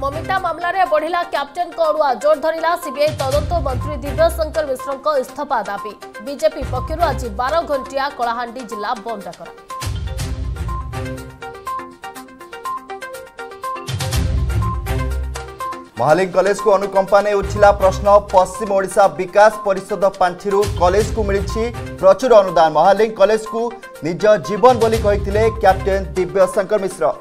ममिता मामलें बढ़ला कैप्टेन को अड़ुआ जोर धरला सीबीआई तदंत मंत्री दिव्यशंकर मिश्र इस्तीफा दाबी बीजेपी पक्षर आज 12 घंटिया कलाहां जिला बंद डाक। महालिंग कॉलेज को अनुकंपा ने उठिला प्रश्न। पश्चिम ओडिसा विकास परिषद पांचि कॉलेज को मिली प्रचुर अनुदान। महालिंग कॉलेज को निज जीवन बोली कही कैप्टेन दिव्यशंकर मिश्र।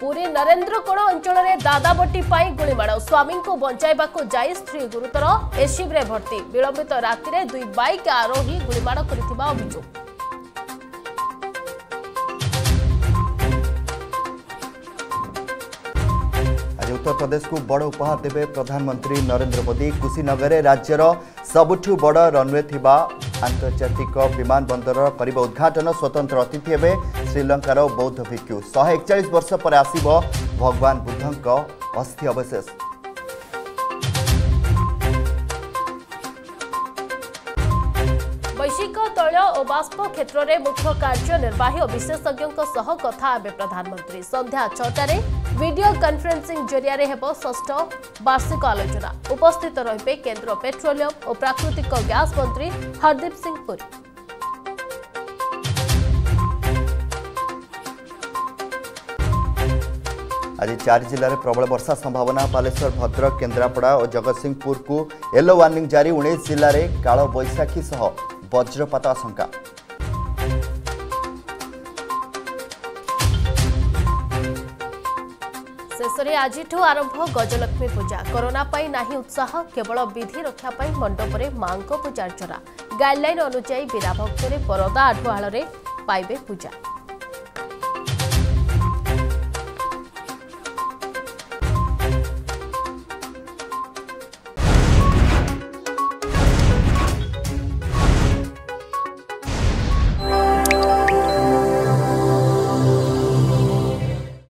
पुरी नरेंद्र कोण अंचल में दादाबटी पाई गोलीमाड़, स्वामी को बचाइबा को जाई स्त्री गुरुतर एसीबी रे भर्ती। विलंबित राति रे दुई बाइक आरोही गोलीमाड़ करिथिबा अभियोग। उत्तर प्रदेश को बड़ उपहार देवे प्रधानमंत्री नरेंद्र मोदी। कुशीनगर में राज्यर सबुठु बड़ रनवे थिबा आंतर्जातिक विमान बंदर करिबा उद्घाटन। स्वतंत्र अतिथि हेबे श्रीलंकार बौद्ध भिक्षु। 141 वर्ष पर आसीबो भगवान बुद्धंक अस्थि अवशेष। वैश्विक तैल और बाष्प क्षेत्र में मुख्य कार्यनिर्वाही और विशेषज्ञों सह कथा हेबे प्रधानमंत्री। संध्या 6टारे वीडियो कॉन्फ्रेंसिंग जरिया हेब षष्ठ वार्षिक आलोचना। उपस्थित रहिबे केंद्र पेट्रोलियम और प्राकृतिक गैस मंत्री हरदीप सिंह पुरी। आज 4 जिले में प्रबल वर्षा संभावना। बालेश्वर, भद्रक, केन्द्रापड़ा और जगतसिंहपुर को येलो वार्निंग जारी। 19 जिले में काल बैशाखी सह वज्रपात आशंका। शेषे आज आरंभ गजलक्ष्मी पूजा। कोरोना पाई नाही उत्साह, केवल विधि रक्षा पाई मंडप में मां पूजार्चना। गाइडलाइन अनुसार बिना भक्त परदा आठुआल पाइबे पूजा।